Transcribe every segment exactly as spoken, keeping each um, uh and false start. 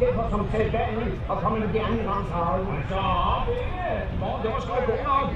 hjælper som tilbage og kommer med de andre ranshavn. Så op, ikke? Det var sgu god nok.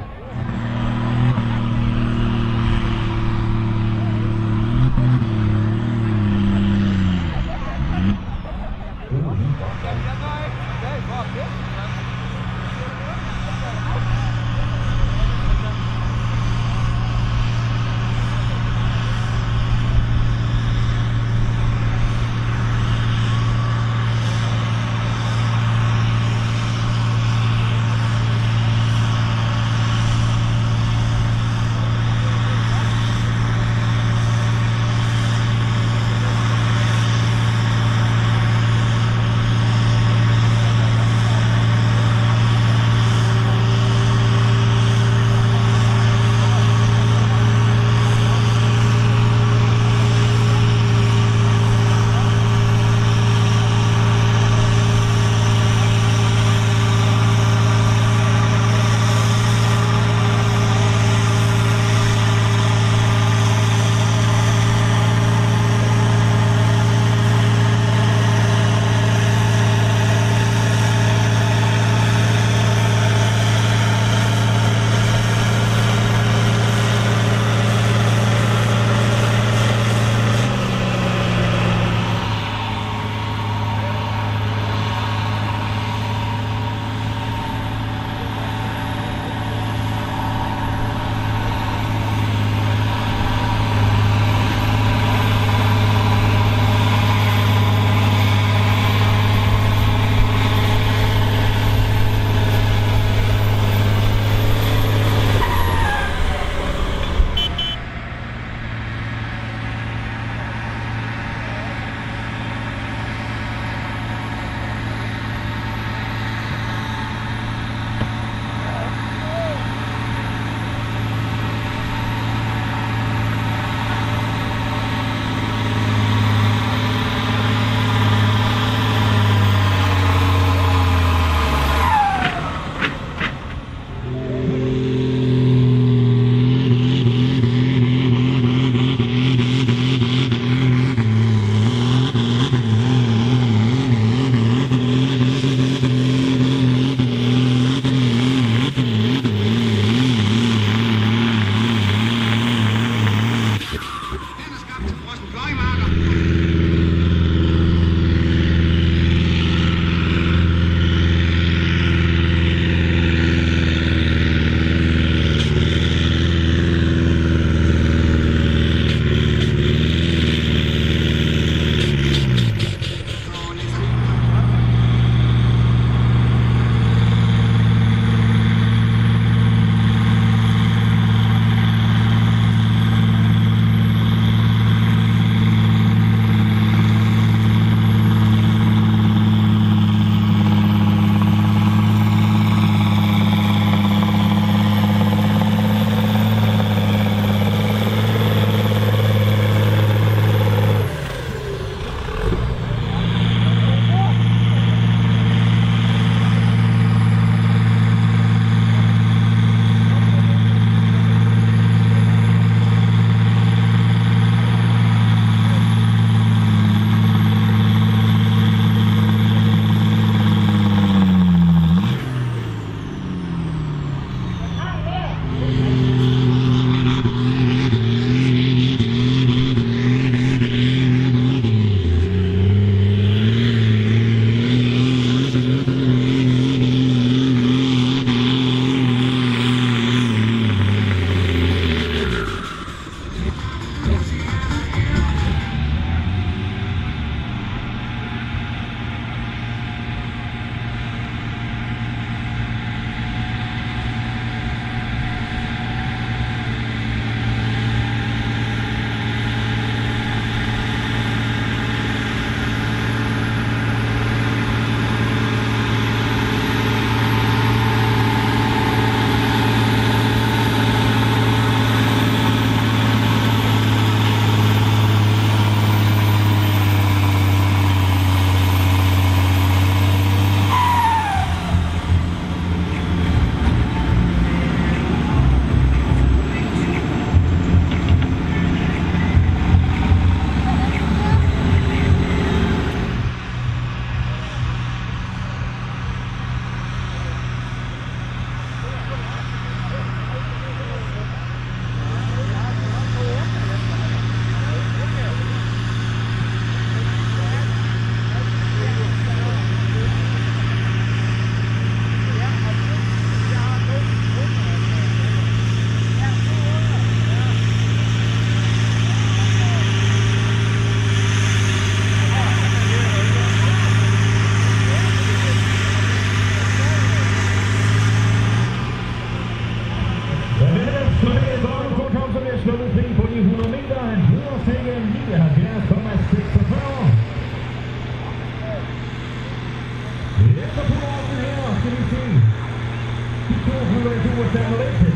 Edward Van Lake.